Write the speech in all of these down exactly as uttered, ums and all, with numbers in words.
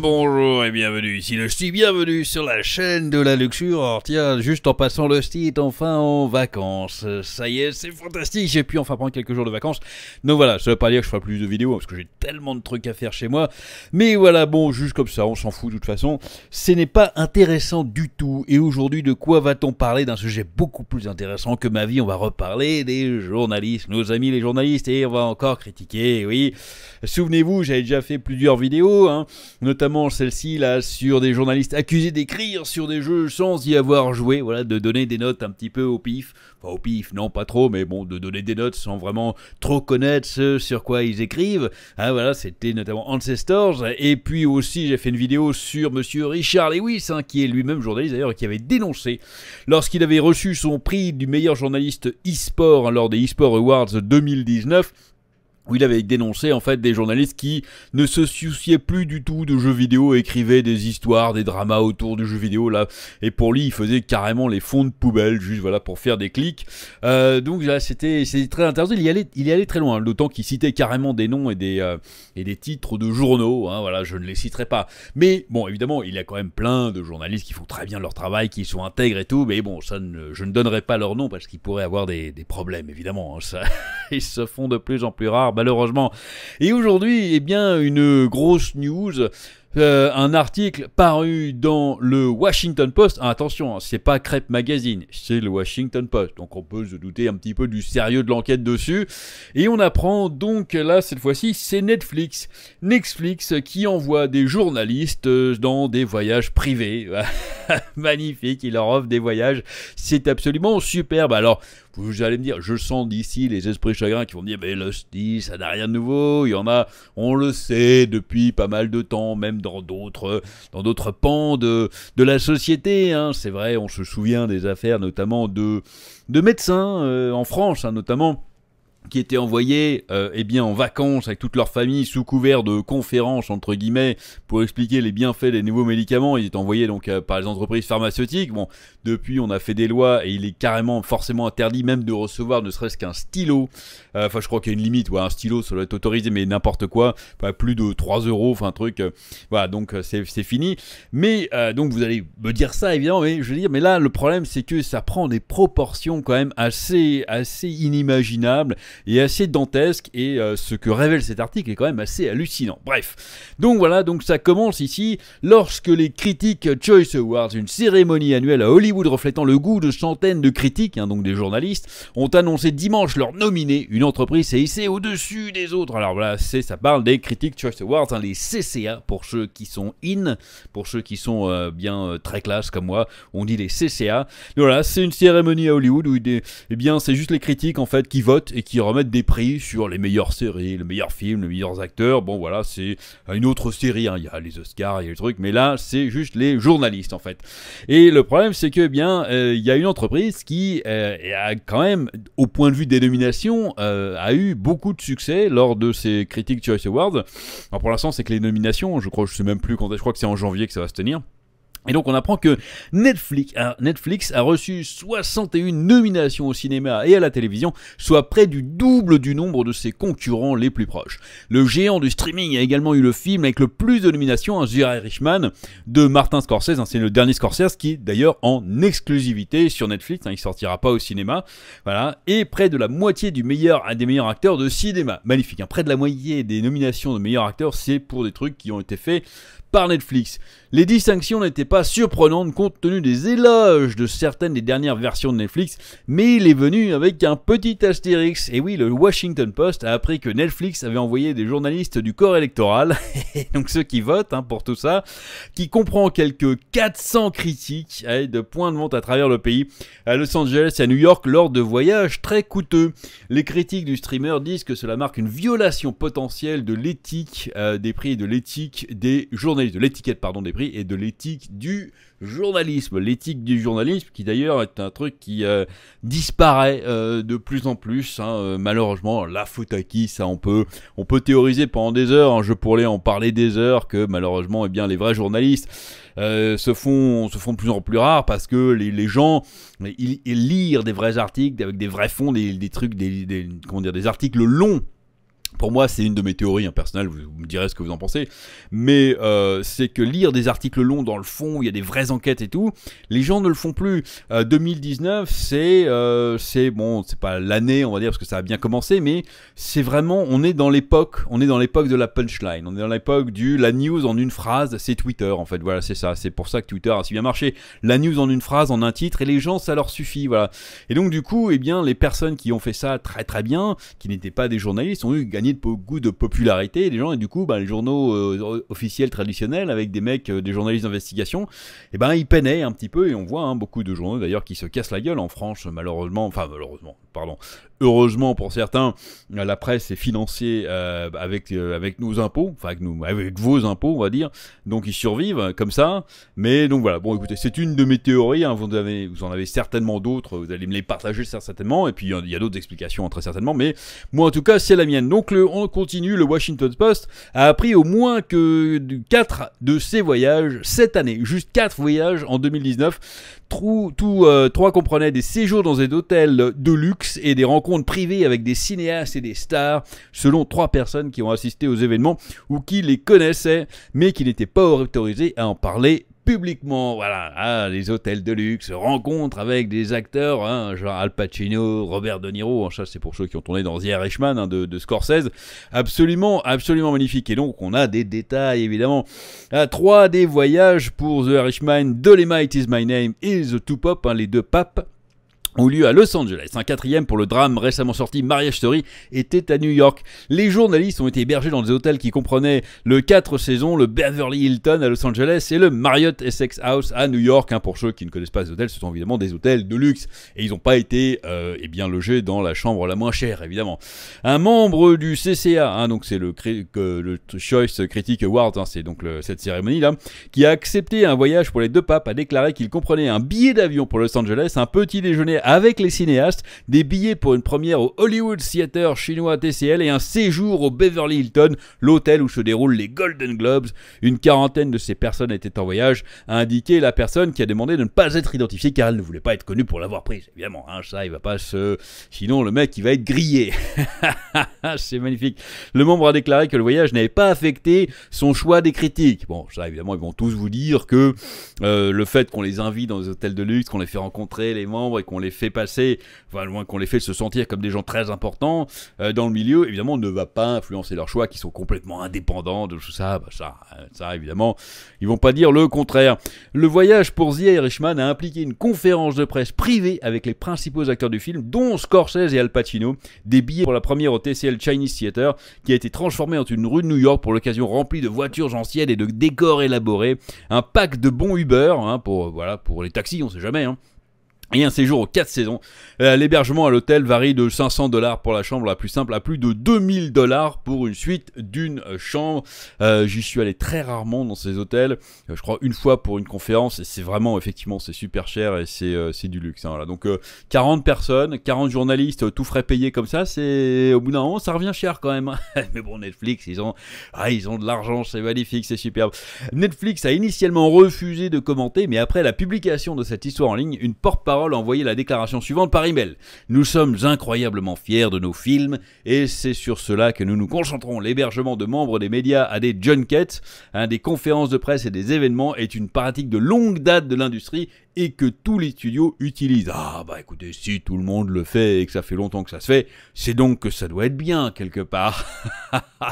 bonjour et bienvenue, ici le ch'ti, bienvenue sur la chaîne de la luxure. Alors tiens, juste en passant, le ch'ti est enfin en vacances, ça y est, c'est fantastique, j'ai pu enfin prendre quelques jours de vacances. Donc voilà, ça veut pas dire que je ferai plus de vidéos, hein, parce que j'ai tellement de trucs à faire chez moi. Mais voilà, bon, juste comme ça, on s'en fout de toute façon, ce n'est pas intéressant du tout. Et aujourd'hui, de quoi va-t-on parler? D'un sujet beaucoup plus intéressant que ma vie. On va reparler des journalistes, nos amis les journalistes, et on va encore critiquer, oui. Souvenez-vous, j'avais déjà fait plusieurs vidéos, hein, notamment celle-ci là sur des journalistes accusés d'écrire sur des jeux sans y avoir joué, voilà, de donner des notes un petit peu au pif, enfin au pif non pas trop, mais bon, de donner des notes sans vraiment trop connaître ce sur quoi ils écrivent, hein, voilà, c'était notamment Ancestors. Et puis aussi j'ai fait une vidéo sur monsieur Richard Lewis, hein, qui est lui-même journaliste d'ailleurs, qui avait dénoncé lorsqu'il avait reçu son prix du meilleur journaliste e-sport, hein, lors des e-sport awards deux mille dix-neuf, où il avait dénoncé en fait des journalistes qui ne se souciaient plus du tout de jeux vidéo, écrivaient des histoires, des dramas autour du jeu vidéo là, et pour lui il faisait carrément les fonds de poubelle, juste voilà pour faire des clics. Euh, donc là c'était très intéressant, il y allait, il y allait très loin, d'autant qu'il citait carrément des noms et des, euh, et des titres de journaux, hein, voilà, je ne les citerai pas. Mais bon, évidemment il y a quand même plein de journalistes qui font très bien leur travail, qui sont intègres et tout, mais bon, ça ne, je ne donnerai pas leur nom parce qu'ils pourraient avoir des, des problèmes évidemment, hein, ça, ils se font de plus en plus rares, malheureusement. Et aujourd'hui, eh bien, une grosse news. Euh, un article paru dans le Washington Post. Ah, attention, hein, c'est pas Crêpe Magazine, c'est le Washington Post. Donc on peut se douter un petit peu du sérieux de l'enquête dessus. Et on apprend donc là, cette fois-ci, c'est Netflix. Netflix qui envoie des journalistes dans des voyages privés. Magnifique, il leur offre des voyages. C'est absolument superbe. Alors, vous allez me dire, je sens d'ici les esprits chagrins qui vont me dire, mais l'hostie, ça n'a rien de nouveau. Il y en a, on le sait, depuis pas mal de temps, même dans d'autres dans d'autres pans de, de la société, hein. C'est vrai, on se souvient des affaires notamment de, de médecins euh, en France, hein, notamment, qui étaient envoyés euh, eh bien, en vacances avec toute leur famille sous couvert de conférences entre guillemets pour expliquer les bienfaits des nouveaux médicaments. Ils étaient envoyés donc euh, par les entreprises pharmaceutiques. Bon, depuis on a fait des lois et il est carrément forcément interdit même de recevoir ne serait-ce qu'un stylo. Enfin euh, je crois qu'il y a une limite, ouais, un stylo ça doit être autorisé, mais n'importe quoi, pas plus de trois euros, enfin un truc. Euh, voilà, donc euh, c'est fini. Mais euh, donc vous allez me dire ça évidemment, mais je veux dire, mais là le problème c'est que ça prend des proportions quand même assez, assez inimaginables et assez dantesque, et euh, ce que révèle cet article est quand même assez hallucinant. Bref, donc voilà, donc ça commence ici lorsque les Critics Choice Awards, une cérémonie annuelle à Hollywood reflétant le goût de centaines de critiques, hein, donc des journalistes, ont annoncé dimanche leur nominé. Une entreprise s'est hissée au-dessus des autres. Alors voilà, c'est, ça parle des Critics Choice Awards, hein, les C C A pour ceux qui sont in, pour ceux qui sont euh, bien euh, très classe comme moi, on dit les C C A. Donc voilà, c'est une cérémonie à Hollywood où des, eh bien c'est juste les critiques en fait qui votent et qui remettre des prix sur les meilleures séries, les meilleurs films, les meilleurs acteurs. Bon voilà, c'est une autre série, hein. Il y a les Oscars, il y a les trucs, mais là c'est juste les journalistes en fait. Et le problème c'est que eh bien euh, il y a une entreprise qui euh, a quand même, au point de vue des nominations, euh, a eu beaucoup de succès lors de ces Critics Choice Awards. Alors pour l'instant c'est que les nominations, je crois, je sais même plus quand, je crois que c'est en janvier que ça va se tenir. Et donc on apprend que Netflix, hein, Netflix a reçu soixante et une nominations au cinéma et à la télévision, soit près du double du nombre de ses concurrents les plus proches. Le géant du streaming a également eu le film avec le plus de nominations, hein, The Irishman de Martin Scorsese, hein, c'est le dernier Scorsese qui est d'ailleurs en exclusivité sur Netflix, hein, il ne sortira pas au cinéma, voilà, et près de la moitié du meilleur, des meilleurs acteurs de cinéma. Magnifique, hein, près de la moitié des nominations de meilleurs acteurs, c'est pour des trucs qui ont été faits par Netflix. Les distinctions n'étaient pas surprenantes compte tenu des éloges de certaines des dernières versions de Netflix, mais il est venu avec un petit astérix. Et oui, le Washington Post a appris que Netflix avait envoyé des journalistes du corps électoral, donc ceux qui votent, hein, pour tout ça, qui comprend quelques quatre cents critiques, hein, de points de vente à travers le pays, à Los Angeles et à New York, lors de voyages très coûteux. Les critiques du streamer disent que cela marque une violation potentielle de l'éthique euh, des prix et de l'éthique des journalistes, de l'étiquette pardon des prix et de l'éthique du journalisme, l'éthique du journalisme qui d'ailleurs est un truc qui euh, disparaît euh, de plus en plus, hein, euh, malheureusement. La faute à qui, ça on peut on peut théoriser pendant des heures, hein, je pourrais en parler des heures, que malheureusement eh bien les vrais journalistes euh, se font se font de plus en plus rares parce que les, les gens ils, ils lire des vrais articles avec des vrais fonds, des, des trucs des, des comment dire des articles longs. Pour moi, c'est une de mes théories hein, personnelles, vous, vous me direz ce que vous en pensez, mais euh, c'est que lire des articles longs dans le fond, où il y a des vraies enquêtes et tout, les gens ne le font plus. Euh, deux mille dix-neuf, c'est, euh, c'est bon, c'est pas l'année, on va dire, parce que ça a bien commencé, mais c'est vraiment, on est dans l'époque, on est dans l'époque de la punchline, on est dans l'époque du, la news en une phrase, c'est Twitter en fait, voilà, c'est ça, c'est pour ça que Twitter a si bien marché, la news en une phrase, en un titre, et les gens, ça leur suffit, voilà. Et donc du coup, eh bien, les personnes qui ont fait ça très très bien, qui n'étaient pas des journalistes, ont eu gagné de goût de popularité des gens, et du coup bah, les journaux euh, officiels traditionnels avec des mecs, euh, des journalistes d'investigation, et eh ben ils peinaient un petit peu, et on voit hein, beaucoup de journaux d'ailleurs qui se cassent la gueule en France, malheureusement, enfin malheureusement, pardon, heureusement pour certains, la presse est financée euh, avec, euh, avec nos impôts, enfin avec, nous, avec vos impôts on va dire, donc ils survivent comme ça, mais donc voilà, bon écoutez, c'est une de mes théories, hein, vous, avez, vous en avez certainement d'autres, vous allez me les partager certainement, et puis il y a, a d'autres explications très certainement, mais moi en tout cas c'est la mienne, donc le on continue, le Washington Post a appris au moins que quatre de ses voyages cette année, juste quatre voyages en deux mille dix-neuf, tout, tout, euh, trois comprenaient des séjours dans des hôtels de luxe et des rencontres privées avec des cinéastes et des stars, selon trois personnes qui ont assisté aux événements ou qui les connaissaient, mais qui n'étaient pas autorisées à en parler publiquement, voilà, ah, les hôtels de luxe, rencontres avec des acteurs, hein, genre Al Pacino, Robert De Niro, hein, ça c'est pour ceux qui ont tourné dans The Irishman hein, de, de Scorsese, absolument, absolument magnifique, et donc on a des détails évidemment, ah, trois des voyages pour The Irishman, Dolemite Is My Name et The Two Popes, hein, les deux papes, ont lieu à Los Angeles. Un quatrième pour le drame récemment sorti Marriage Story était à New York. Les journalistes ont été hébergés dans des hôtels qui comprenaient le quatre saisons, le Beverly Hilton à Los Angeles et le Marriott Essex House à New York. Hein, pour ceux qui ne connaissent pas ces hôtels, ce sont évidemment des hôtels de luxe et ils n'ont pas été euh, eh bien logés dans la chambre la moins chère évidemment. Un membre du C C A, hein, donc c'est le, euh, le Choice Critics Awards, hein, c'est donc le, cette cérémonie là, qui a accepté un voyage pour les deux papes, a déclaré qu'il comprenait un billet d'avion pour Los Angeles, un petit déjeuner avec les cinéastes, des billets pour une première au Hollywood Theater chinois T C L et un séjour au Beverly Hilton, l'hôtel où se déroulent les Golden Globes. Une quarantaine de ces personnes étaient en voyage, a indiqué la personne qui a demandé de ne pas être identifiée car elle ne voulait pas être connue pour l'avoir prise. Évidemment, hein, ça il va pas se... Sinon le mec il va être grillé. C'est magnifique. Le membre a déclaré que le voyage n'avait pas affecté son choix des critiques. Bon, ça évidemment ils vont tous vous dire que euh, le fait qu'on les invite dans des hôtels de luxe, qu'on les fait rencontrer les membres et qu'on les fait passer, enfin loin qu'on les fait se sentir comme des gens très importants euh, dans le milieu, évidemment ne va pas influencer leurs choix qui sont complètement indépendants de tout ça, bah, ça, ça évidemment ils vont pas dire le contraire. Le voyage pour The Irishman a impliqué une conférence de presse privée avec les principaux acteurs du film dont Scorsese et Al Pacino, des billets pour la première au T C L Chinese Theater qui a été transformée en une rue de New York pour l'occasion remplie de voitures anciennes et de décors élaborés, un pack de bons Uber hein, pour, voilà, pour les taxis on sait jamais hein. Et un séjour aux quatre saisons. Euh, L'hébergement à l'hôtel varie de cinq cents dollars pour la chambre la plus simple à plus de deux mille dollars pour une suite d'une chambre. Euh, J'y suis allé très rarement dans ces hôtels. Euh, je crois une fois pour une conférence. Et c'est vraiment, effectivement, c'est super cher et c'est euh, du luxe. Hein, voilà. Donc euh, quarante personnes, quarante journalistes, euh, tout frais payés comme ça. C'est au bout d'un moment, ça revient cher quand même. Hein. Mais bon, Netflix, ils ont, ah, ils ont de l'argent. C'est magnifique, c'est superbe. Netflix a initialement refusé de commenter. Mais après la publication de cette histoire en ligne, une porte-parole a envoyé la déclaration suivante par email. Nous sommes incroyablement fiers de nos films et c'est sur cela que nous nous concentrons. L'hébergement de membres des médias à des junkets, hein, des conférences de presse et des événements est une pratique de longue date de l'industrie et que tous les studios utilisent. Ah bah écoutez, si tout le monde le fait et que ça fait longtemps que ça se fait, c'est donc que ça doit être bien quelque part.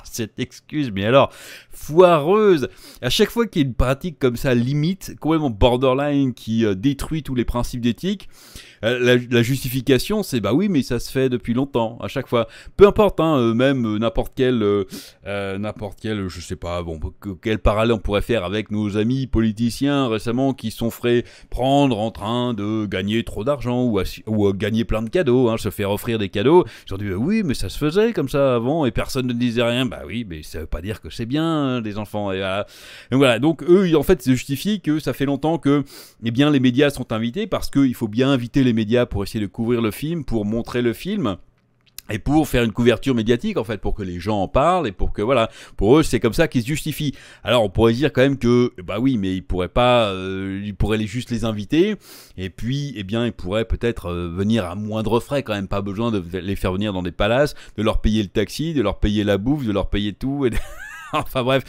Cette excuse, mais alors foireuse. À chaque fois qu'il y a une pratique comme ça limite, complètement borderline, qui euh, détruit tous les principes d'éthique, Euh, la, la justification c'est bah oui mais ça se fait depuis longtemps à chaque fois, peu importe hein, euh, même euh, n'importe quel euh, euh, n'importe quel je sais pas bon que, quel parallèle on pourrait faire avec nos amis politiciens récemment qui sont fait prendre en train de gagner trop d'argent ou, ou euh, gagner plein de cadeaux hein, se faire offrir des cadeaux, ils ont dit bah oui mais ça se faisait comme ça avant et personne ne disait rien, bah oui mais ça veut pas dire que c'est bien hein, les enfants, et voilà. Donc voilà, donc eux en fait se justifient que ça fait longtemps que eh bien les médias sont invités parce qu'il faut bien inviter les médias pour essayer de couvrir le film, pour montrer le film. et pour faire une couverture médiatique, en fait, pour que les gens en parlent et pour que, voilà, pour eux, c'est comme ça qu'ils se justifient. Alors, on pourrait dire quand même que, bah oui, mais ils pourraient pas, euh, ils pourraient les, juste les inviter, et puis, eh bien, ils pourraient peut-être euh, venir à moindre frais quand même, pas besoin de les faire venir dans des palaces, de leur payer le taxi, de leur payer la bouffe, de leur payer tout, et de... Enfin bref,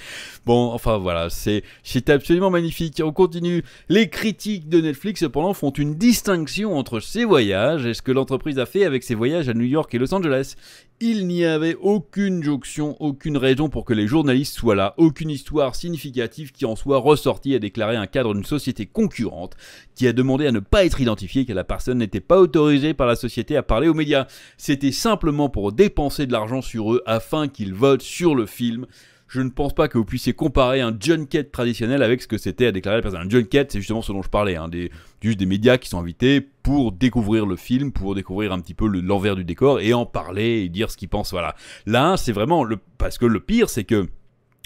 bon, enfin voilà, c'est absolument magnifique. On continue. Les critiques de Netflix, cependant, font une distinction entre ses voyages et ce que l'entreprise a fait avec ses voyages à New York et Los Angeles. Il n'y avait aucune jonction, aucune raison pour que les journalistes soient là, aucune histoire significative qui en soit ressortie, a déclaré un cadre d'une société concurrente qui a demandé à ne pas être identifié, car la personne n'était pas autorisée par la société à parler aux médias. C'était simplement pour dépenser de l'argent sur eux afin qu'ils votent sur le film. Je ne pense pas que vous puissiez comparer un junket traditionnel avec ce que c'était, à déclarer la personne. Un junket, c'est justement ce dont je parlais, hein, des, juste des médias qui sont invités pour découvrir le film, pour découvrir un petit peu l'envers du décor et en parler et dire ce qu'ils pensent. Voilà. Là, c'est vraiment le, parce que le pire, c'est que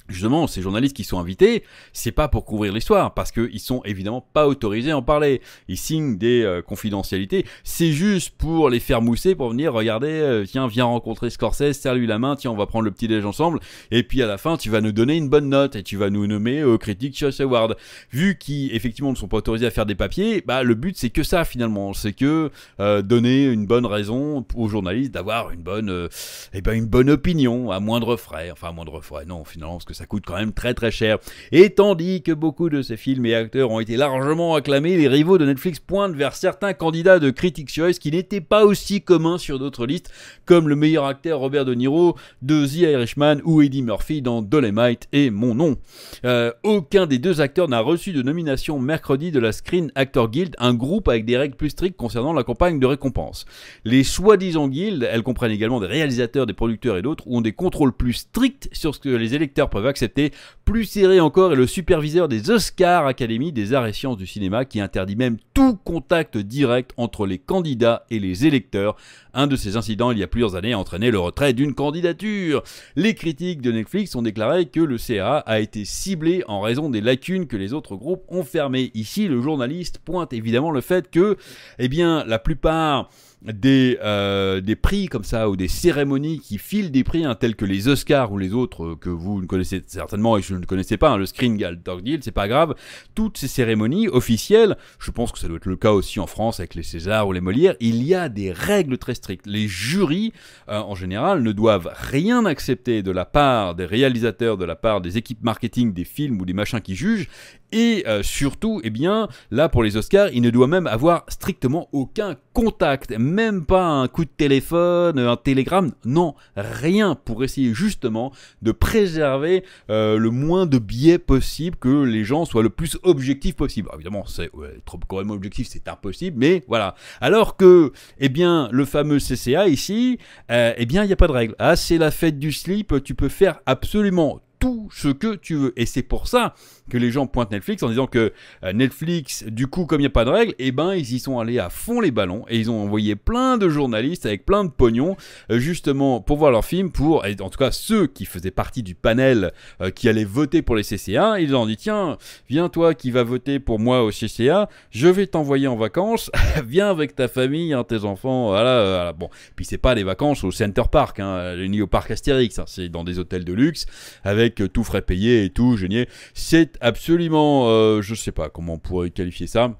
justement, ces journalistes qui sont invités, c'est pas pour couvrir l'histoire, parce qu'ils sont évidemment pas autorisés à en parler. Ils signent des euh, confidentialités, c'est juste pour les faire mousser, pour venir, regardez, euh, tiens, viens rencontrer Scorsese, serre-lui la main, tiens, on va prendre le petit-déj ensemble, et puis à la fin, tu vas nous donner une bonne note, et tu vas nous nommer euh, Critics Choice Awards. Vu qu'ils, effectivement, ne sont pas autorisés à faire des papiers, bah, le but, c'est que ça, finalement, c'est que euh, donner une bonne raison aux journalistes d'avoir une bonne, euh, eh ben, une bonne opinion, à moindre frais, enfin, à moindre frais, non, finalement, parce que ça coûte quand même très très cher. Et tandis que beaucoup de ces films et acteurs ont été largement acclamés, les rivaux de Netflix pointent vers certains candidats de Critics' Choice qui n'étaient pas aussi communs sur d'autres listes, comme le meilleur acteur Robert De Niro de The Irishman ou Eddie Murphy dans Dolemite et Mon Nom. Euh, aucun des deux acteurs n'a reçu de nomination mercredi de la Screen Actor Guild, un groupe avec des règles plus strictes concernant la campagne de récompense. Les soi-disant guildes, elles comprennent également des réalisateurs, des producteurs et d'autres, ont des contrôles plus stricts sur ce que les électeurs peuvent accepter. Plus serré encore est le superviseur des Oscars Academy des arts et sciences du cinéma qui interdit même tout contact direct entre les candidats et les électeurs. Un de ces incidents il y a plusieurs années a entraîné le retrait d'une candidature. Les critiques de Netflix ont déclaré que le C A a été ciblé en raison des lacunes que les autres groupes ont fermées. Ici, le journaliste pointe évidemment le fait que, eh bien, la plupart Des, euh, des prix comme ça, ou des cérémonies qui filent des prix, hein, tels que les Oscars ou les autres euh, que vous ne connaissez certainement et que je ne connaissais pas, hein, le Screen Actor Guild, c'est pas grave. Toutes ces cérémonies officielles, je pense que ça doit être le cas aussi en France avec les Césars ou les Molières, il y a des règles très strictes. Les jurys, euh, en général, ne doivent rien accepter de la part des réalisateurs, de la part des équipes marketing, des films ou des machins qui jugent. Et euh, surtout, eh bien, là pour les Oscars, il ne doit même avoir strictement aucun contact, même pas un coup de téléphone, un télégramme, non, rien, pour essayer justement de préserver euh, le moins de biais possible, que les gens soient le plus objectifs possible. Alors, évidemment, c'est ouais, trop quand même objectif, c'est impossible, mais voilà. Alors que, eh bien, le fameux C C A ici, euh, eh bien, il n'y a pas de règle. Ah, c'est la fête du slip, tu peux faire absolument tout ce que tu veux. Et c'est pour ça que les gens pointent Netflix en disant que Netflix, du coup, comme il n'y a pas de règles, eh ben, ils y sont allés à fond les ballons et ils ont envoyé plein de journalistes avec plein de pognon, justement, pour voir leurs films, pour, en tout cas, ceux qui faisaient partie du panel euh, qui allaient voter pour les C C A, ils ont dit, tiens, viens toi qui vas voter pour moi au C C A, je vais t'envoyer en vacances, viens avec ta famille, hein, tes enfants, voilà, voilà. Bon, puis c'est pas les vacances au Center Park, hein, ni au Parc Astérix, hein, c'est dans des hôtels de luxe, avec tout frais payé et tout, génial. C'est absolument, euh, je sais pas comment on pourrait qualifier ça.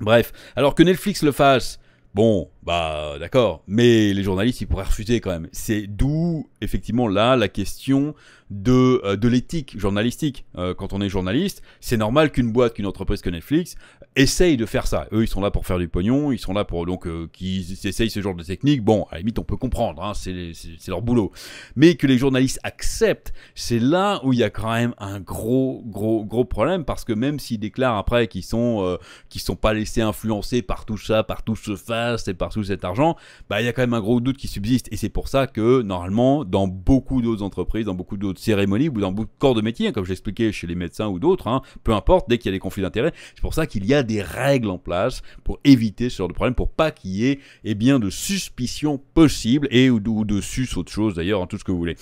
Bref, alors que Netflix le fasse, bon, bah d'accord, mais les journalistes, ils pourraient refuser quand même. C'est d'où, effectivement, là, la question de, euh, de l'éthique journalistique. Euh, quand on est journaliste, c'est normal qu'une boîte, qu'une entreprise que Netflix essaye de faire ça. Eux, ils sont là pour faire du pognon, ils sont là pour, donc, euh, qu'ils essayent ce genre de technique. Bon, à la limite, on peut comprendre, hein, c'est leur boulot. Mais que les journalistes acceptent, c'est là où il y a quand même un gros, gros, gros problème, parce que même s'ils déclarent après qu'ils sont, euh, qu'ils sont pas laissés influencer par tout ça, par tout ce faste et par tout cet argent, bah, il y a quand même un gros doute qui subsiste. Et c'est pour ça que, normalement, dans beaucoup d'autres entreprises, dans beaucoup d'autres cérémonies ou dans beaucoup de corps de métier, hein, comme je l'expliquais chez les médecins ou d'autres, hein, peu importe, dès qu'il y a des conflits d'intérêts, c'est pour ça qu'il y a des règles en place pour éviter ce genre de problème, pour pas qu'il y ait, eh bien, de suspicion possible, et ou de, ou de sus autre chose d'ailleurs, hein, tout ce que vous voulez.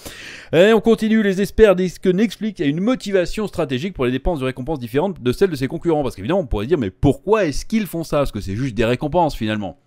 Et on continue, les experts disent que Netflix a une motivation stratégique pour les dépenses de récompenses différentes de celles de ses concurrents, parce qu'évidemment on pourrait dire, mais pourquoi est-ce qu'ils font ça, parce que c'est juste des récompenses finalement.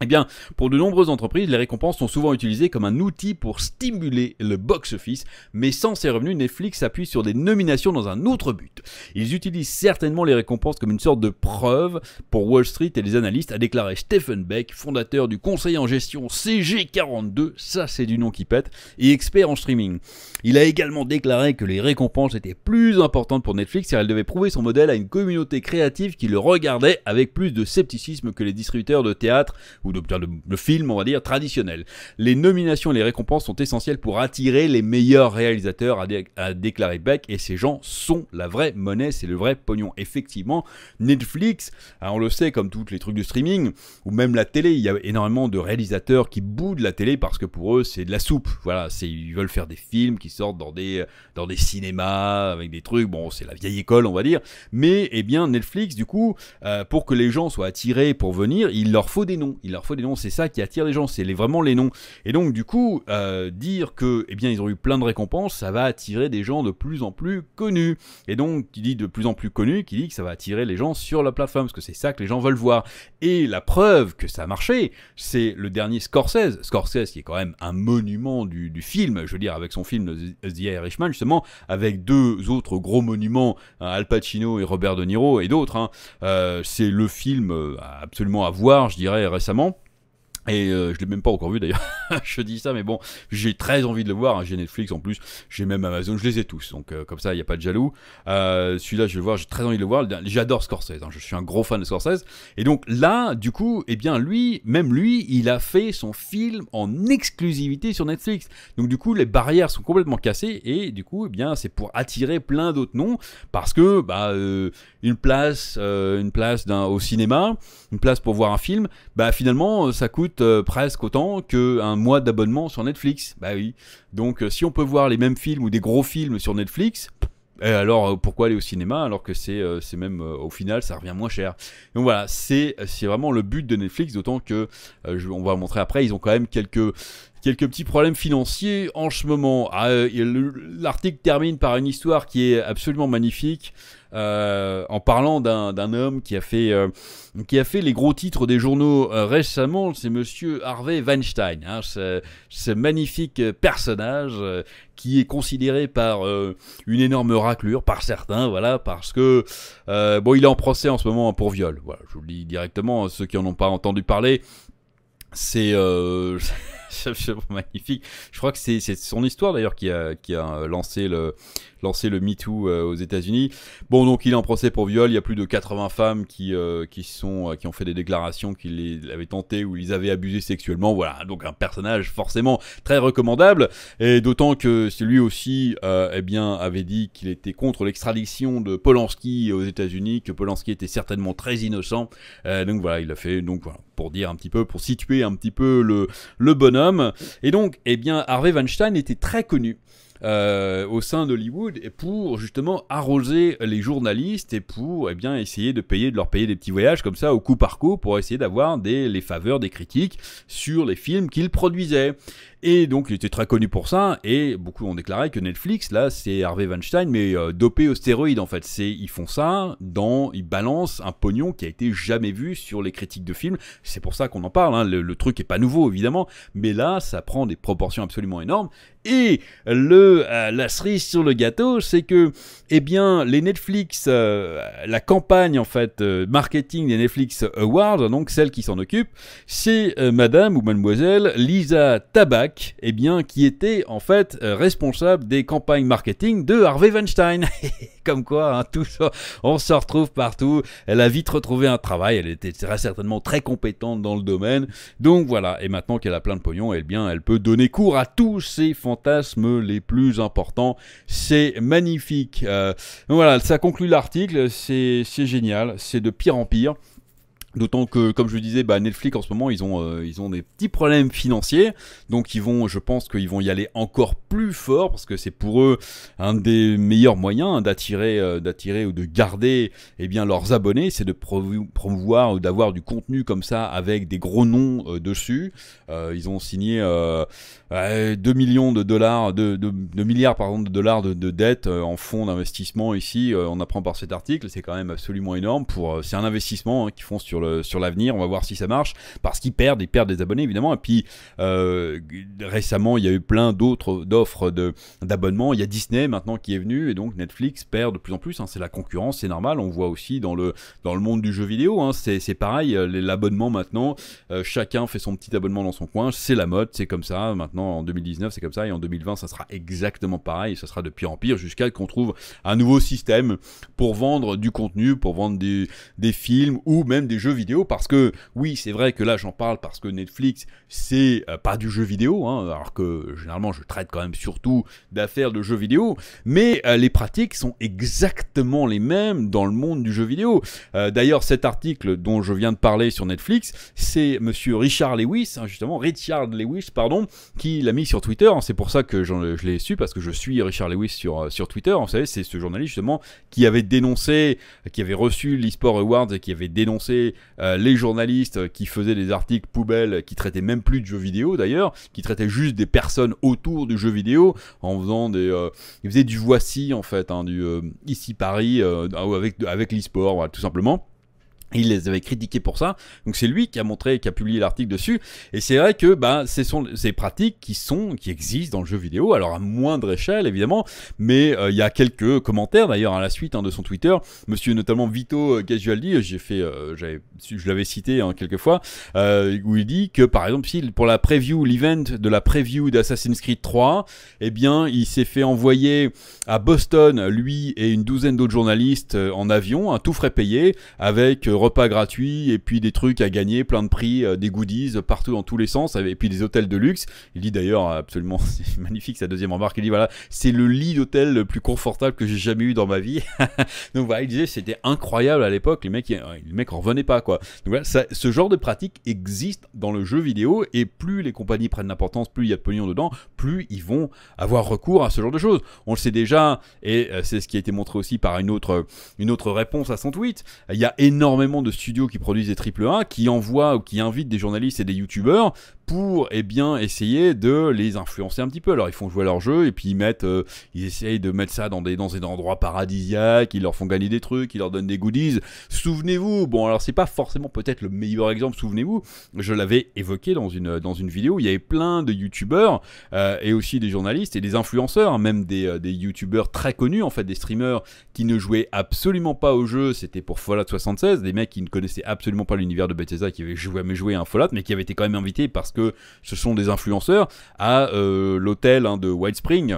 Eh bien, pour de nombreuses entreprises, les récompenses sont souvent utilisées comme un outil pour stimuler le box-office, mais sans ces revenus, Netflix s'appuie sur des nominations dans un autre but. Ils utilisent certainement les récompenses comme une sorte de preuve pour Wall Street et les analystes, a déclaré Stephen Beck, fondateur du conseil en gestion C G quarante-deux, ça c'est du nom qui pète, et expert en streaming. Il a également déclaré que les récompenses étaient plus importantes pour Netflix car elle devait prouver son modèle à une communauté créative qui le regardait avec plus de scepticisme que les distributeurs de théâtre ou de, de, de films, on va dire, traditionnels. Les nominations et les récompenses sont essentielles pour attirer les meilleurs réalisateurs, a, dé, a déclaré Beck, et ces gens sont la vraie monnaie, c'est le vrai pognon. Effectivement, Netflix, on le sait, comme tous les trucs de streaming, ou même la télé, il y a énormément de réalisateurs qui boudent la télé parce que pour eux, c'est de la soupe. Voilà, ils veulent faire des films qui sortent dans des, dans des cinémas, avec des trucs, bon, c'est la vieille école, on va dire, mais, eh bien, Netflix, du coup, euh, pour que les gens soient attirés pour venir, il leur faut des noms, il leur faut des noms, c'est ça qui attire les gens, c'est les, vraiment les noms. Et donc du coup, euh, dire que, eh bien, ils ont eu plein de récompenses, ça va attirer des gens de plus en plus connus. Et donc, qui dit de plus en plus connus, qui dit que ça va attirer les gens sur la plateforme, parce que c'est ça que les gens veulent voir. Et la preuve que ça a marché, c'est le dernier Scorsese, Scorsese qui est quand même un monument du, du film, je veux dire, avec son film The Irishman, justement, avec deux autres gros monuments, hein, Al Pacino et Robert De Niro et d'autres, hein. euh, c'est le film absolument à voir, je dirais, récemment. Et euh, je l'ai même pas encore vu d'ailleurs, je dis ça, mais bon, j'ai très envie de le voir, hein. J'ai Netflix en plus, j'ai même Amazon, je les ai tous, donc euh, comme ça il n'y a pas de jaloux. Euh, celui-là je vais le voir, j'ai très envie de le voir, j'adore Scorsese, hein. Je suis un gros fan de Scorsese, et donc là, du coup, eh bien lui, même lui, il a fait son film en exclusivité sur Netflix, donc du coup les barrières sont complètement cassées, et du coup, eh bien c'est pour attirer plein d'autres noms, parce que, bah, euh, une place, euh, une place d'un, au cinéma, une place pour voir un film, bah finalement, ça coûte Euh, presque autant qu'un mois d'abonnement sur Netflix. Bah oui. Donc euh, si on peut voir les mêmes films ou des gros films sur Netflix, et alors pourquoi aller au cinéma alors que c'est euh, même euh, au final ça revient moins cher. Donc voilà, c'est vraiment le but de Netflix, d'autant que euh, je, on va montrer après, ils ont quand même quelques quelques petits problèmes financiers en ce moment. Ah, euh, l'article termine par une histoire qui est absolument magnifique. Euh, en parlant d'un homme qui a, fait, euh, qui a fait les gros titres des journaux euh, récemment, c'est monsieur Harvey Weinstein, hein, ce, ce magnifique personnage euh, qui est considéré par euh, une énorme raclure, par certains, voilà, parce que, euh, bon, il est en procès en ce moment pour viol, voilà, je vous le dis directement, ceux qui n'en ont pas entendu parler, c'est... Euh, magnifique. Je crois que c'est son histoire d'ailleurs qui a, qui a lancé le, lancé le Me Too euh, aux États-Unis. Bon, donc il est en procès pour viol. Il y a plus de quatre-vingts femmes qui, euh, qui, sont, qui ont fait des déclarations qu'ils avaient tenté ou ils avaient abusé sexuellement. Voilà, donc un personnage forcément très recommandable. Et d'autant que lui aussi euh, eh bien, avait dit qu'il était contre l'extradition de Polanski aux États-Unis, que Polanski était certainement très innocent. Euh, donc voilà, il l'a fait. Donc voilà, pour dire un petit peu, pour situer un petit peu le, le bonhomme. Et donc, eh bien, Harvey Weinstein était très connu euh, au sein d'Hollywood pour justement arroser les journalistes et pour, eh bien, essayer de payer, de leur payer des petits voyages comme ça au coup par coup pour essayer d'avoir des les faveurs des critiques sur les films qu'il produisait. Et donc, il était très connu pour ça, et beaucoup ont déclaré que Netflix, là, c'est Harvey Weinstein, mais euh, dopé aux stéroïdes, en fait. C'est, ils font ça, dans, ils balancent un pognon qui a été jamais vu sur les critiques de films. C'est pour ça qu'on en parle, hein. Le, le truc est pas nouveau, évidemment, mais là, ça prend des proportions absolument énormes. Et le, euh, la cerise sur le gâteau, c'est que, eh bien, les Netflix, euh, la campagne, en fait, euh, marketing des Netflix Awards, donc celle qui s'en occupe, c'est euh, madame ou mademoiselle Lisa Tabak, eh bien, qui était en fait euh, responsable des campagnes marketing de Harvey Weinstein. Comme quoi, hein, tout ça, on se retrouve partout. Elle a vite retrouvé un travail, elle était très certainement très compétente dans le domaine. Donc voilà, et maintenant qu'elle a plein de pognon, eh bien, elle peut donner cours à tous ses fantasmes les plus importants. C'est magnifique. Euh, donc voilà, ça conclut l'article, c'est génial, c'est de pire en pire. D'autant que, comme je le disais, bah Netflix en ce moment, ils ont, euh, ils ont des petits problèmes financiers, donc ils vont, je pense qu'ils vont y aller encore plus fort parce que c'est pour eux un des meilleurs moyens d'attirer, euh, d'attirer ou de garder, eh bien, leurs abonnés, c'est de promouvoir ou d'avoir du contenu comme ça avec des gros noms euh, dessus. Euh, ils ont signé euh, euh, deux millions de dollars, de, de, de milliards pardon, de dollars de, de dettes euh, en fonds d'investissement ici. Euh, on apprend par cet article, c'est quand même absolument énorme pour, euh, c'est un investissement hein, qu'ils font sur le le, sur l'avenir. On va voir si ça marche, parce qu'ils perdent, ils perdent des abonnés évidemment. Et puis euh, récemment il y a eu plein d'autres d'offres d'abonnements. Il y a Disney maintenant qui est venu, et donc Netflix perd de plus en plus, hein. C'est la concurrence, c'est normal. On voit aussi dans le, dans le monde du jeu vidéo, hein. C'est pareil, l'abonnement maintenant, euh, chacun fait son petit abonnement dans son coin, c'est la mode, c'est comme ça. Maintenant en deux mille dix-neuf c'est comme ça, et en deux mille vingt ça sera exactement pareil, ça sera de pire en pire jusqu'à qu'on trouve un nouveau système pour vendre du contenu, pour vendre des, des films ou même des jeux vidéo. Parce que oui, c'est vrai que là j'en parle parce que Netflix c'est euh, pas du jeu vidéo, hein, alors que généralement je traite quand même surtout d'affaires de jeux vidéo, mais euh, les pratiques sont exactement les mêmes dans le monde du jeu vidéo. Euh, d'ailleurs cet article dont je viens de parler sur Netflix, c'est monsieur Richard Lewis, hein, justement Richard Lewis pardon, qui l'a mis sur Twitter, hein. C'est pour ça que je, je l'ai su, parce que je suis Richard Lewis sur, euh, sur Twitter, hein. Vous savez, c'est ce journaliste justement qui avait dénoncé, qui avait reçu l'eSport Awards et qui avait dénoncé euh, les journalistes qui faisaient des articles poubelles, qui traitaient même plus de jeux vidéo d'ailleurs, qui traitaient juste des personnes autour du jeu vidéo, en faisant des... Euh, ils faisaient du voici en fait, hein, du euh, ici Paris euh, avec, avec l'eSport, voilà, tout simplement. Il les avait critiqués pour ça, donc c'est lui qui a montré, qui a publié l'article dessus. Et c'est vrai que bah, ce sont ces pratiques qui sont, qui existent dans le jeu vidéo, alors à moindre échelle évidemment, mais il euh, y a quelques commentaires d'ailleurs à la suite, hein, de son Twitter, monsieur notamment Vito Gajualdi, j'ai fait, euh, je l'avais cité, hein, quelques fois, euh, où il dit que par exemple si pour la preview, l'event de la preview d'Assassin's Creed trois, eh bien il s'est fait envoyer à Boston, lui et une douzaine d'autres journalistes, euh, en avion, hein, tout frais payé, avec euh, repas gratuits et puis des trucs à gagner, plein de prix, euh, des goodies partout dans tous les sens, et puis des hôtels de luxe. Il dit d'ailleurs absolument, c'est magnifique sa deuxième remarque, il dit voilà, c'est le lit d'hôtel le plus confortable que j'ai jamais eu dans ma vie. Donc voilà, il disait c'était incroyable à l'époque, les mecs, les mecs en revenaient pas quoi. Donc voilà, ça, ce genre de pratique existe dans le jeu vidéo, et plus les compagnies prennent d'importance, plus il y a de pognon dedans, plus ils vont avoir recours à ce genre de choses. On le sait déjà, et c'est ce qui a été montré aussi par une autre, une autre réponse à son tweet. Il y a énormément de studios qui produisent des triple A, qui envoient ou qui invitent des journalistes et des youtubeurs pour eh bien essayer de les influencer un petit peu. Alors ils font jouer leur jeu et puis ils mettent, euh, ils essayent de mettre ça dans des, dans des endroits paradisiaques, ils leur font gagner des trucs, ils leur donnent des goodies. Souvenez-vous, bon alors c'est pas forcément peut-être le meilleur exemple, souvenez-vous, je l'avais évoqué dans une, dans une vidéo, il y avait plein de youtubeurs euh, et aussi des journalistes et des influenceurs, même des, euh, des youtubeurs très connus en fait, des streamers qui ne jouaient absolument pas au jeu, c'était pour Fallout soixante-seize, des mecs qui ne connaissaient absolument pas l'univers de Bethesda, qui avaient jamais joué à un Fallout, mais qui avaient été quand même invités parce que ce sont des influenceurs à euh, l'hôtel, hein, de White Spring.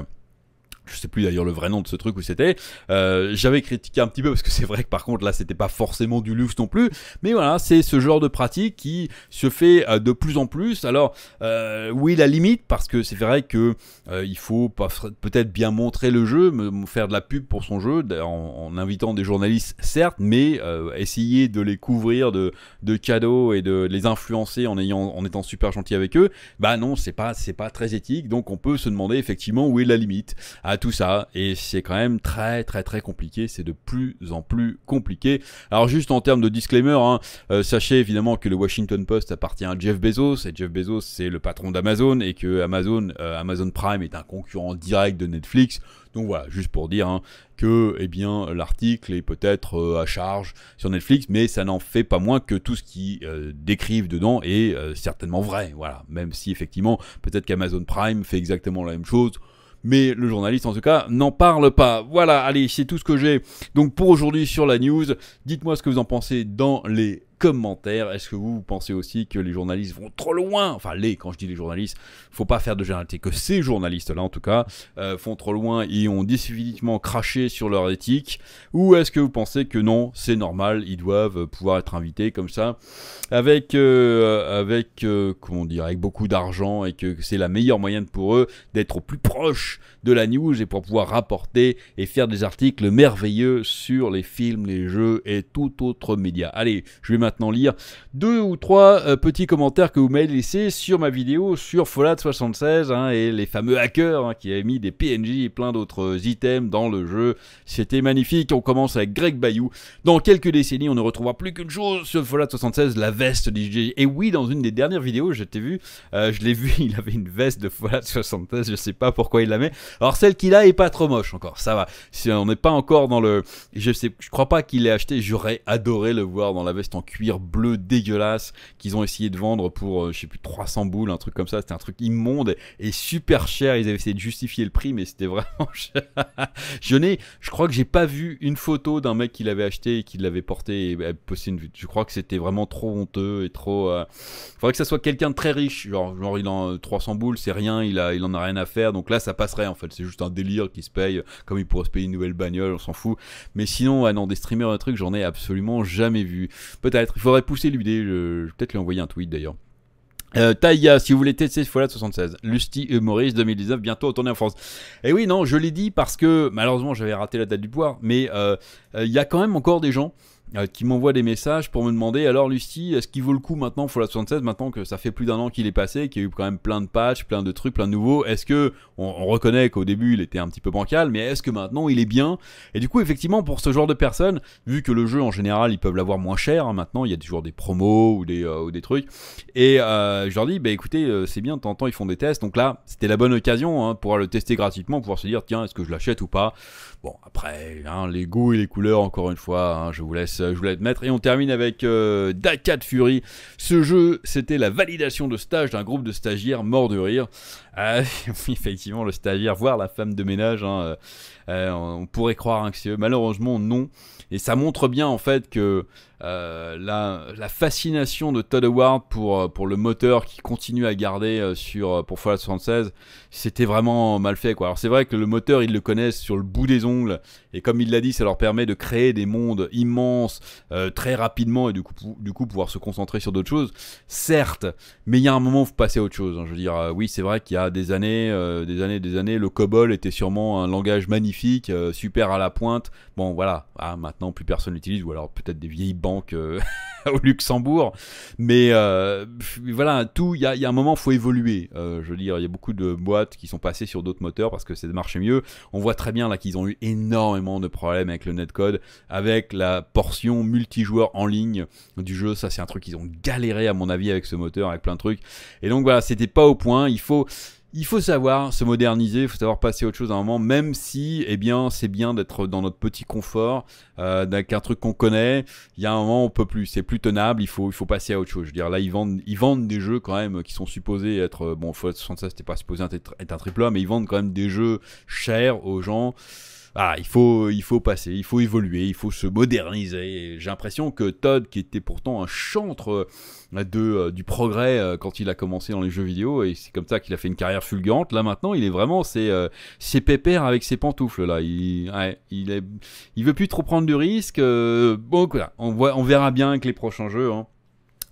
Je sais plus d'ailleurs le vrai nom de ce truc où c'était. Euh, J'avais critiqué un petit peu parce que c'est vrai que par contre là c'était pas forcément du luxe non plus. Mais voilà, c'est ce genre de pratique qui se fait de plus en plus. Alors euh, oui, la limite, parce que c'est vrai que euh, il faut peut-être bien montrer le jeu, faire de la pub pour son jeu en, en invitant des journalistes certes, mais euh, essayer de les couvrir de, de cadeaux et de les influencer en ayant, en étant super gentil avec eux. Bah non, c'est pas c'est pas très éthique. Donc on peut se demander effectivement où est la limite à tout ça, et c'est quand même très très très compliqué, c'est de plus en plus compliqué. Alors juste en termes de disclaimer, hein, euh, sachez évidemment que le Washington Post appartient à Jeff Bezos, et Jeff Bezos c'est le patron d'Amazon, et que Amazon, euh, Amazon Prime est un concurrent direct de Netflix. Donc voilà, juste pour dire, hein, que eh bien l'article est peut-être euh, à charge sur Netflix, mais ça n'en fait pas moins que tout ce qu'ils euh, décrivent dedans est euh, certainement vrai. Voilà, même si effectivement peut-être qu'Amazon Prime fait exactement la même chose, mais le journaliste en tout cas n'en parle pas. Voilà, allez, c'est tout ce que j'ai donc pour aujourd'hui sur la news. Dites-moi ce que vous en pensez dans les commentaires. Est-ce que vous pensez aussi que les journalistes vont trop loin? Enfin, les, quand je dis les journalistes, faut pas faire de généralité, que ces journalistes-là, en tout cas, euh, font trop loin et ont définitivement craché sur leur éthique. Ou est-ce que vous pensez que non, c'est normal, ils doivent pouvoir être invités comme ça, avec, euh, avec, euh, comment dire, avec beaucoup d'argent, et que c'est la meilleure moyenne pour eux d'être au plus proche de la news et pour pouvoir rapporter et faire des articles merveilleux sur les films, les jeux et tout autre média. Allez, je vais maintenant lire deux ou trois euh, petits commentaires que vous m'avez laissés sur ma vidéo sur Fallout soixante-seize, hein, et les fameux hackers, hein, qui avaient mis des P N J et plein d'autres items dans le jeu. C'était magnifique. On commence avec Greg Bayou. Dans quelques décennies, on ne retrouvera plus qu'une chose sur Fallout soixante-seize, la veste du D J. Et oui, dans une des dernières vidéos, je t'ai vu, euh, je l'ai vu, il avait une veste de Fallout soixante-seize, je sais pas pourquoi il la met. Alors celle qu'il a est pas trop moche encore, ça va. Si on n'est pas encore dans le... Je sais, je crois pas qu'il l'ait acheté, j'aurais adoré le voir dans la veste en cuir. cuir bleu dégueulasse qu'ils ont essayé de vendre pour, euh, je sais plus, trois cents boules, un truc comme ça. C'était un truc immonde et super cher. Ils avaient essayé de justifier le prix, mais c'était vraiment cher. Je n'ai, je crois que j'ai pas vu une photo d'un mec qui l'avait acheté et qui l'avait porté et posté une vue. Je crois que c'était vraiment trop honteux et trop... Euh... faudrait que ça soit quelqu'un de très riche. Genre, genre il en trois cents boules, c'est rien, il, a, il en a rien à faire. Donc là, ça passerait en fait. C'est juste un délire qui se paye, comme il pourrait se payer une nouvelle bagnole, on s'en fout. Mais sinon, ah non, des streamers, un truc, j'en ai absolument jamais vu. Peut-être, il faudrait pousser l'idée. Je vais peut-être lui envoyer un tweet d'ailleurs. Euh, Taïa, si vous voulez tester Fallout soixante-seize, Lusty et Maurice deux mille dix-neuf, bientôt retourné en France. Et oui, non, je l'ai dit parce que malheureusement j'avais raté la date du pouvoir, mais il euh, euh, y a quand même encore des gens euh, qui m'envoient des messages pour me demander, alors Lusty, est-ce qu'il vaut le coup maintenant Fallout soixante-seize, maintenant que ça fait plus d'un an qu'il est passé, qu'il y a eu quand même plein de patchs, plein de trucs, plein de nouveaux, est-ce que, on, on reconnaît qu'au début il était un petit peu bancal, mais est-ce que maintenant il est bien? Et du coup, effectivement, pour ce genre de personnes, vu que le jeu en général ils peuvent l'avoir moins cher, hein, maintenant il y a toujours des promos ou des, euh, ou des trucs, et euh, je leur dis, bah écoutez, euh, c'est bien, de temps en temps ils font des tests, donc là c'était la bonne occasion hein, pour le tester gratuitement, pouvoir se dire tiens, est-ce que je l'achète ou pas. Bon, après hein, les goûts et les couleurs, encore une fois hein, je vous laisse je vous laisse mettre. Et on termine avec euh, Dakad Fury. Ce jeu, c'était la validation de stage d'un groupe de stagiaires morts de rire. Euh, effectivement, le stagiaire, voire la femme de ménage, hein, euh, on pourrait croire anxieux, malheureusement non. Et ça montre bien en fait que euh, la, la fascination de Todd Howard pour, pour le moteur qui continue à garder sur, pour Fallout soixante-seize, c'était vraiment mal fait quoi. Alors c'est vrai que le moteur, ils le connaissent sur le bout des ongles, et comme il l'a dit, ça leur permet de créer des mondes immenses euh, très rapidement, et du coup, du coup pouvoir se concentrer sur d'autres choses, certes, mais il y a un moment où faut passer à autre chose, hein. Je veux dire, euh, oui c'est vrai qu'il y a des années, euh, des années, des années, le COBOL était sûrement un langage magnifique, euh, super à la pointe. Bon, voilà. Ah, maintenant, plus personne l'utilise, ou alors peut-être des vieilles banques euh, au Luxembourg. Mais euh, voilà, tout. Il y, y a un moment, faut évoluer. Euh, je veux dire, il y a beaucoup de boîtes qui sont passées sur d'autres moteurs parce que ça marchait mieux. On voit très bien là qu'ils ont eu énormément de problèmes avec le netcode, avec la portion multijoueur en ligne du jeu. Ça, c'est un truc qu'ils ont galéré à mon avis avec ce moteur, avec plein de trucs. Et donc voilà, c'était pas au point. Il faut Il faut savoir se moderniser, il faut savoir passer à autre chose à un moment, même si, eh bien, c'est bien d'être dans notre petit confort, euh, qu'un truc qu'on connaît, il y a un moment on peut plus, c'est plus tenable, il faut, il faut passer à autre chose. Je veux dire, là, ils vendent, ils vendent des jeux quand même qui sont supposés être, bon, Fallout soixante-seize, c'était pas supposé être, être un triple A, mais ils vendent quand même des jeux chers aux gens. Ah, il faut, il faut passer, il faut évoluer, il faut se moderniser. J'ai l'impression que Todd, qui était pourtant un chantre de, euh, du progrès euh, quand il a commencé dans les jeux vidéo, et c'est comme ça qu'il a fait une carrière fulgurante, là maintenant, il est vraiment ses, euh, ses pépères avec ses pantoufles. Là. Il, ouais, il, est, il veut plus trop prendre de risques. Euh, bon, voilà, on, voit, on verra bien avec les prochains jeux. Hein.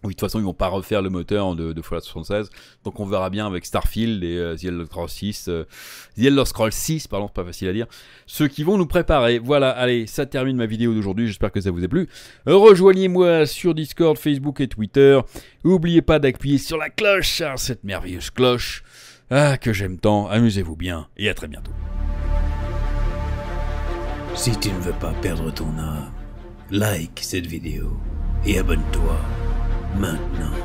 Oui, de toute façon, ils vont pas refaire le moteur de, de Fallout soixante-seize. Donc, on verra bien avec Starfield et euh, The Elder Scrolls six. Euh, The Elder Scrolls six, pardon, c'est pas facile à dire. Ceux qui vont nous préparer. Voilà, allez, ça termine ma vidéo d'aujourd'hui. J'espère que ça vous a plu. Rejoignez-moi sur Discord, Facebook et Twitter. N'oubliez pas d'appuyer sur la cloche, hein, cette merveilleuse cloche. Ah, que j'aime tant. Amusez-vous bien et à très bientôt. Si tu ne veux pas perdre ton âme, like cette vidéo et abonne-toi. Maintenant.